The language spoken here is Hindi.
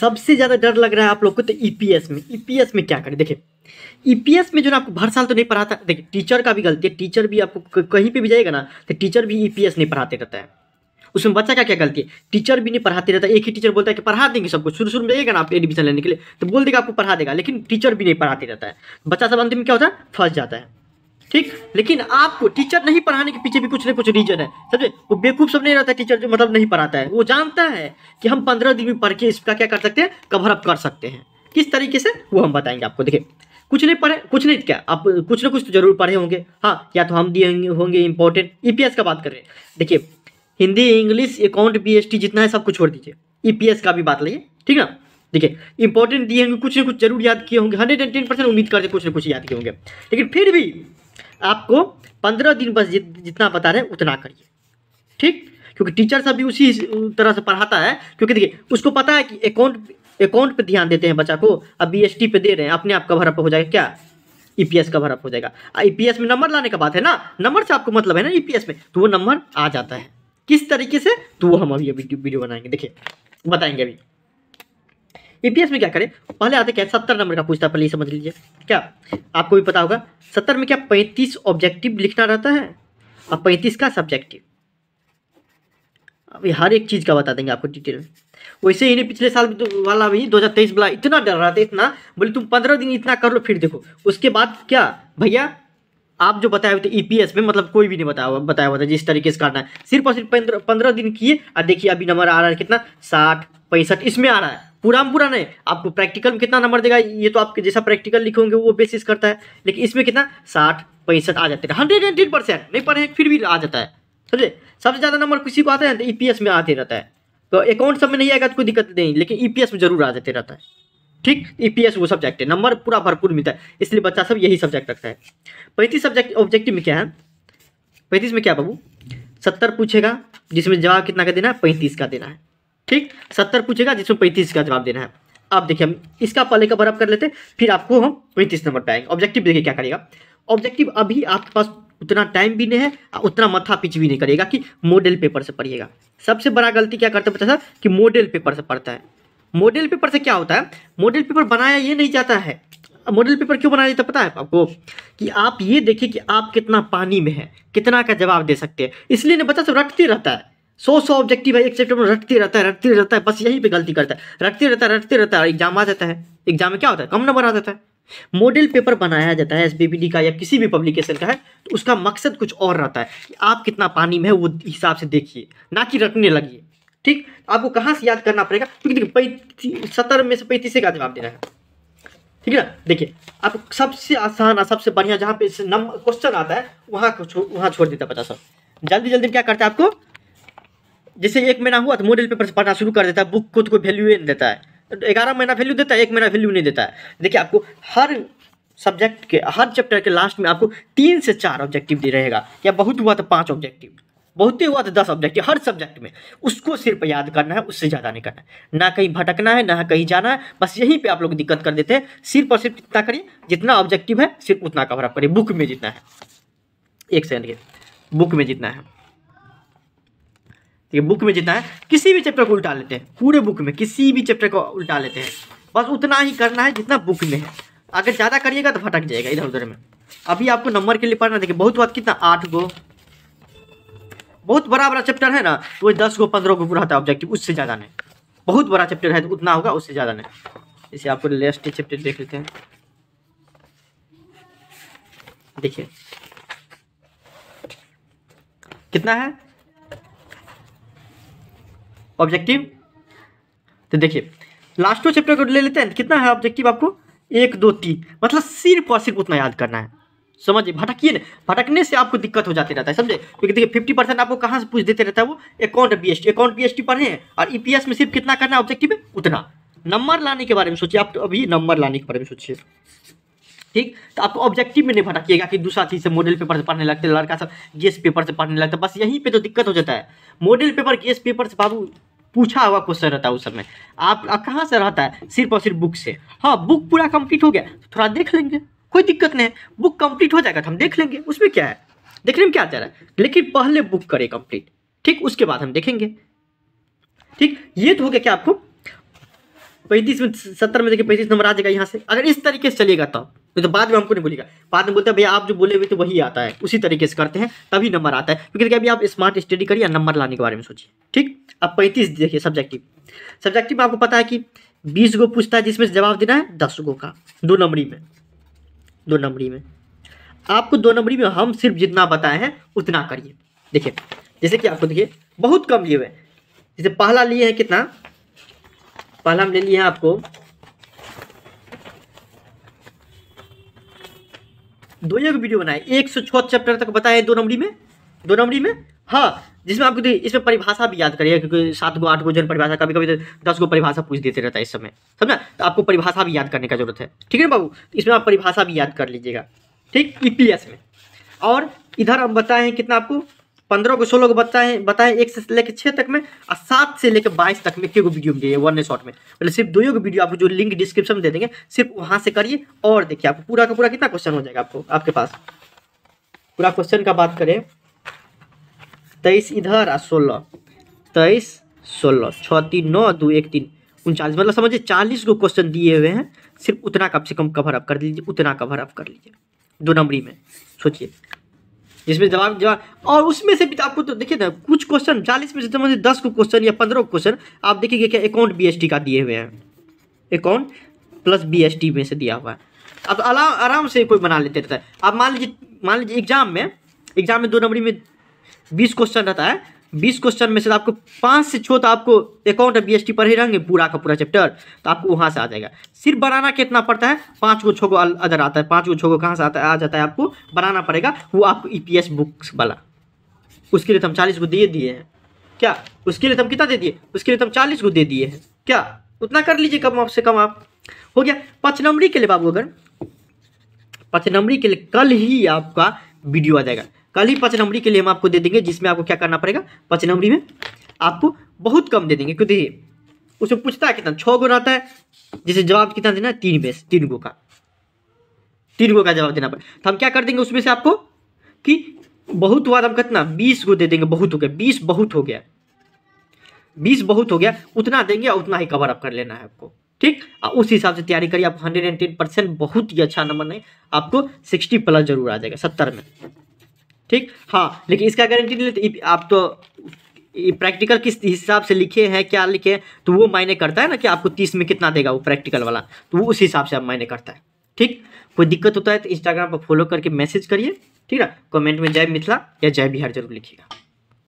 सबसे ज़्यादा डर लग रहा है आप लोग को तो ईपीएस में। ईपीएस में क्या करें? देखिए ईपीएस में जो ना आपको हर साल तो नहीं पढ़ाता। देखिए टीचर का भी गलती है, टीचर भी आपको कहीं पे भी जाएगा ना तो टीचर भी ईपीएस नहीं पढ़ाते रहता है। उसमें बच्चा क्या क्या गलती है, टीचर भी नहीं पढ़ाते रहता। एक ही टीचर बोलता है कि पढ़ा देंगे सबको, शुरू शुरू में जाएगा ना आप एडमिशन लेने के लिए तो बोल देगा आपको पढ़ा देगा, लेकिन टीचर भी नहीं पढ़ाते रहता है। बच्चा सब अंत में क्या होता है, फंस जाता है। ठीक, लेकिन आपको टीचर नहीं पढ़ाने के पीछे भी कुछ ना कुछ रीजन है, समझे? वो बेवकूफ़ सब नहीं रहता टीचर जो मतलब नहीं पढ़ाता है। वो जानता है कि हम 15 दिन में पढ़ के इसका क्या कर सकते हैं, कवरअप कर सकते हैं। किस तरीके से वो हम बताएंगे आपको। देखिए कुछ नहीं पढ़े, कुछ नहीं क्या आप कुछ ना कुछ तो जरूर पढ़े होंगे। हाँ, या तो हम दिए होंगे इंपॉर्टेंट। ईपीएस का बात करें, देखिए हिंदी इंग्लिश अकाउंट BST जितना है सब कुछ छोड़ दीजिए, ईपीएस का भी बात लाइए। ठीक ना, देखिए इंपॉर्टेंट दिए होंगे, कुछ ना कुछ जरूर याद किए होंगे। 110% उम्मीद करते कुछ ना कुछ याद किए होंगे, लेकिन फिर भी आपको 15 दिन बस जितना बता रहे हैं उतना करिए। ठीक, क्योंकि टीचर सब भी उसी तरह से पढ़ाता है। क्योंकि देखिए उसको पता है कि अकाउंट पे ध्यान देते हैं बच्चा को, अब BST पे दे रहे हैं, अपने आप का कवरअप हो जाएगा। क्या EPS का कवरअप हो जाएगा। EPS में नंबर लाने का बात है ना, नंबर से आपको मतलब है ना EPS में, तो वो नंबर आ जाता है किस तरीके से, तो वो हम अभी वीडियो बनाएंगे। देखिए बताएंगे अभी EPS में क्या करें। पहले आते क्या, 70 नंबर का पूछता है, पहले समझ लीजिए। क्या आपको भी पता होगा 70 में क्या 35 ऑब्जेक्टिव लिखना रहता है और 35 का सब्जेक्टिव। अभी हर एक चीज़ का बता देंगे आपको डिटेल में। वैसे ही पिछले साल वाला भी 2023 वाला इतना डर रहा था, इतना बोले तुम 15 दिन इतना कर लो फिर देखो। उसके बाद क्या भैया आप जो बताए हुए थे EPS में, मतलब कोई भी नहीं बताया हुआ था जिस तरीके से करना है। सिर्फ और सिर्फ 15 दिन किए और देखिए अभी नंबर आ रहा है कितना, 60-65 इसमें आ रहा है। पूरा में पूरा नहीं, आपको प्रैक्टिकल में कितना नंबर देगा ये तो आपके जैसा प्रैक्टिकल लिखे होंगे वो बेसिस करता है, लेकिन इसमें कितना 60-65 आ जाते हैं। 110% नहीं पढ़े फिर भी आ जाता है, समझे? सबसे ज़्यादा नंबर किसी को आते हैं तो EPS में आते रहता है। तो अकाउंट सब में नहीं आएगा तो कोई दिक्कत नहीं, लेकिन EPS में जरूर आ जाते रहता है। ठीक, EPS वो सब्जेक्ट है, नंबर पूरा भरपूर मिलता है, इसलिए बच्चा सब यही सब्जेक्ट रखता है। 35 सब्जेक्ट ऑब्जेक्टिव में क्या है, 35 में क्या बाबू, 70 पूछेगा जिसमें जवाब कितना का देना है, 35 का देना है। ठीक, 70 पूछेगा जिसमें 35 का जवाब देना है। अब देखिए हम इसका पहले का बराबर कर लेते हैं, फिर आपको हम 35 नंबर पाएंगे। ऑब्जेक्टिव देखिए क्या करेगा ऑब्जेक्टिव। अभी आपके पास उतना टाइम भी नहीं है, उतना मथा पिच भी नहीं करेगा कि मॉडल पेपर से पढ़िएगा। सबसे बड़ा गलती क्या करता है बच्चा साहब कि मॉडल पेपर से पढ़ता है। मॉडल पेपर से क्या होता है, मॉडल पेपर बनाया ये नहीं जाता है। मॉडल पेपर क्यों बनाया जाता है पता है आपको, कि आप ये देखिए कि आप कितना पानी में है, कितना का जवाब दे सकते हैं। इसलिए ना बच्चा सब रटते रहता है, 100 ऑब्जेक्टिव है एक चैप्टर में, रटते रहता है। बस यहीं पे गलती करता है, रटते रहता है और एग्जाम आ जाता है। एग्जाम में क्या होता है, कम नंबर आ जाता है। मॉडल पेपर बनाया जाता है SBBD का या किसी भी पब्लिकेशन का है, तो उसका मकसद कुछ और रहता है कि आप कितना पानी में है वो हिसाब से देखिए, ना कि रटने लगिए। ठीक, आपको कहाँ से याद करना पड़ेगा, क्योंकि देखिए 70 में से 35 का जवाब देना है। ठीक है ना, देखिए आपको सबसे आसान और सबसे बढ़िया जहाँ पे क्वेश्चन आता है वहाँ छोड़ देता है बच्चा सब। जल्दी क्या करता है आपको, जैसे 1 महीना हुआ तो मॉडल पेपर से पढ़ना शुरू कर देता है, बुक खुद को वैल्यू नहीं देता है। 11 महीना वैल्यू देता है, 1 महीना वैल्यू नहीं देता है। देखिए आपको हर सब्जेक्ट के हर चैप्टर के लास्ट में आपको 3 से 4 ऑब्जेक्टिव दे रहेगा, या बहुत हुआ तो 5 ऑब्जेक्टिव, बहुत ही हुआ तो 10 ऑब्जेक्टिव हर सब्जेक्ट में। उसको सिर्फ याद करना है, उससे ज़्यादा नहीं करना है, ना कहीं भटकना है ना कहीं जाना है। बस यहीं पर आप लोग दिक्कत कर देते हैं। सिर्फ और सिर्फ इतना करिए जितना ऑब्जेक्टिव है सिर्फ उतना कवरअप करिए, बुक में जितना है। 1 सेकेंड के बुक में जितना है, ये बुक में जितना है किसी भी चैप्टर को उल्टा लेते हैं, पूरे बुक में किसी भी चैप्टर को उल्टा लेते हैं। बस उतना ही करना है जितना बुक में है, अगर ज़्यादा करिएगा तो भटक जाएगा इधर उधर में। अभी आपको नंबर के लिए पढ़ना, देखिए बहुत बात कितना 8 गो बहुत बड़ा चैप्टर है ना, वो 10 गो 15 गो पूरा होता है ऑब्जेक्टिव, उससे ज़्यादा नहीं। बहुत बड़ा चैप्टर है तो उतना होगा, उससे ज़्यादा नहीं। जैसे आपको लास्ट चैप्टर देख लेते हैं, देखिए कितना है ऑब्जेक्टिव। तो देखिए लास्टों चैप्टर को ले लेते हैं, कितना है ऑब्जेक्टिव आपको 1 2 3, मतलब सिर्फ और सिर्फ उतना याद करना है, समझिए। भटकिए ना, भटकने से आपको दिक्कत हो जाती रहता है, समझे? क्योंकि देखिए 50% आपको कहाँ से पूछ देते रहता है वो, अकाउंट BST पढ़े हैं। और EPS में सिर्फ कितना करना है ऑब्जेक्टिव है उतना। नंबर लाने के बारे में सोचिए आप, तो अभी नंबर लाने के बारे में सोचिए। ठीक, तो आपको ऑब्जेक्टिव में नहीं भटकिएगा कि दूसरा चीज़ से मॉडल पेपर से पढ़ने लगते हैं, लड़का सब गेस पेपर से पढ़ने लगता है। बस यहीं पे तो दिक्कत हो जाता है। मॉडल पेपर गेस पेपर से बाबू पूछा हुआ क्वेश्चन रहता है उस समय, आप कहाँ से रहता है, सिर्फ और सिर्फ बुक से। हाँ, बुक पूरा कंप्लीट हो गया थोड़ा देख लेंगे, कोई दिक्कत नहीं है, बुक कंप्लीट हो जाएगा तो हम देख लेंगे उसमें क्या है, देखने में क्या आता है, लेकिन पहले बुक करें कंप्लीट। ठीक, उसके बाद हम देखेंगे। ठीक, ये तो हो गया क्या आपको 35 में 70 में देखिए 35 नंबर आ जाएगा यहाँ से। अगर इस तरीके से चलिएगा तब तो बाद में हमको नहीं बोलेगा, बाद में बोलते हैं भैया आप जो बोले हुए तो वही आता है, उसी तरीके से करते हैं तभी नंबर आता है। क्योंकि अभी आप स्मार्ट स्टडी करिए, नंबर लाने के बारे में सोचिए। ठीक, अब 35 देखिए सब्जेक्टिव, सब्जेक्टिव में आपको पता है कि 20 गो पूछता है जिसमें जवाब देना है 10 गो का, दो नंबरी में। दो नंबरी में आपको, दो नंबरी में हम सिर्फ जितना बताए हैं उतना करिए। देखिए जैसे कि आपको देखिए बहुत कम लिए हुए, जैसे पहला लिए है कितना, पहला हम ले लिए हैं आपको 2 एक वीडियो बनाए 106 चैप्टर तक बताए दो नंबरी में, दो नंबरी में। हाँ, जिसमें आपको देखिए इसमें परिभाषा भी याद करिए क्योंकि 7 गो 8 गो जन परिभाषा, कभी कभी 10 गो परिभाषा पूछ देते रहता है इस समय, समझना। तो आपको परिभाषा भी याद करने का जरूरत है, ठीक है ना बाबू, इसमें आप परिभाषा भी याद कर लीजिएगा। ठीक, ईपीएस में और इधर हम बताए हैं कितना आपको 15 को 16 को बताएं 1 से लेकर 6 तक में, और 7 से लेकर 22 तक में केगो वीडियो दिए वन शॉट में। मतलब सिर्फ 2 को वीडियो आपको जो लिंक डिस्क्रिप्शन में दे देंगे सिर्फ वहाँ से करिए। और देखिए आपको पूरा का पूरा कितना क्वेश्चन हो जाएगा आपको, आपके पास पूरा क्वेश्चन का बात करें 23 इधर और 16, 23 16 6 3 9 2 1 3 39, मतलब समझिए 40 को क्वेश्चन दिए हुए हैं, सिर्फ उतना कम से कम कवर अप कर लीजिए, उतना कवर अप कर लीजिए दो नंबरी में। सोचिए जिसमें जवाब और उसमें से भी आपको तो देखिए ना कुछ क्वेश्चन 40 में से समझिए 10 को क्वेश्चन या 15 क्वेश्चन आप देखिए क्या अकाउंट BST का दिए हुए हैं, अकाउंट प्लस BST में से दिया हुआ है। आप आराम से कोई बना लेते रहता है। आप मान लीजिए एग्जाम में दो नंबरी में 20 क्वेश्चन रहता है, 20 क्वेश्चन में से आपको 5 से 6 तो आपको अकाउंट और BST पर ही रहेंगे पूरा का पूरा चैप्टर, तो आपको वहाँ से आ जाएगा। सिर्फ बनाना कितना पड़ता है, 5 को 6 को अदर आता है, 5 को 6 को कहाँ से आता है, आ जाता है, आपको बनाना पड़ेगा वो आपको EPS बुक्स वाला। उसके लिए तो हम 40 को दिए हैं क्या, उसके लिए तो हम कितना दे दिए, उसके लिए तो हम 40 को दे दिए हैं क्या, उतना कर लीजिए कम से कम। आप हो गया 5 नंबरी के लिए बाबू, अगर 5 नंबरी के लिए कल ही आपका वीडियो आ जाएगा, कल ही 5 नंबरी के लिए हम आपको दे देंगे, जिसमें आपको क्या करना पड़ेगा, 5 नंबरी में आपको बहुत कम दे देंगे क्योंकि उसमें पूछता है कितना 6 गो रहता है, जिसे जवाब कितना देना है 3 गो का जवाब देना पड़े। तो हम क्या कर देंगे उसमें से आपको कि बहुत हुआ हम कितना 20 गो दे देंगे, बहुत हो गया 20, बहुत हो गया 20, बहुत हो गया उतना देंगे और उतना ही कवर अप कर लेना है आपको। ठीक, उस हिसाब से तैयारी करिए, आप 110% बहुत ही अच्छा नंबर नहीं, आपको 60+ जरूर आ जाएगा 70 में। ठीक, हाँ लेकिन इसका गारंटी नहीं लेते, आप तो प्रैक्टिकल किस हिसाब से लिखे हैं क्या लिखे हैं तो वो मायने करता है ना कि आपको 30 में कितना देगा वो प्रैक्टिकल वाला, तो वो उस हिसाब से आप मायने करता है। ठीक, कोई दिक्कत होता है तो इंस्टाग्राम पर फॉलो करके मैसेज करिए, ठीक ना, कमेंट में जय मिथिला या जय बिहार जरूर लिखिएगा।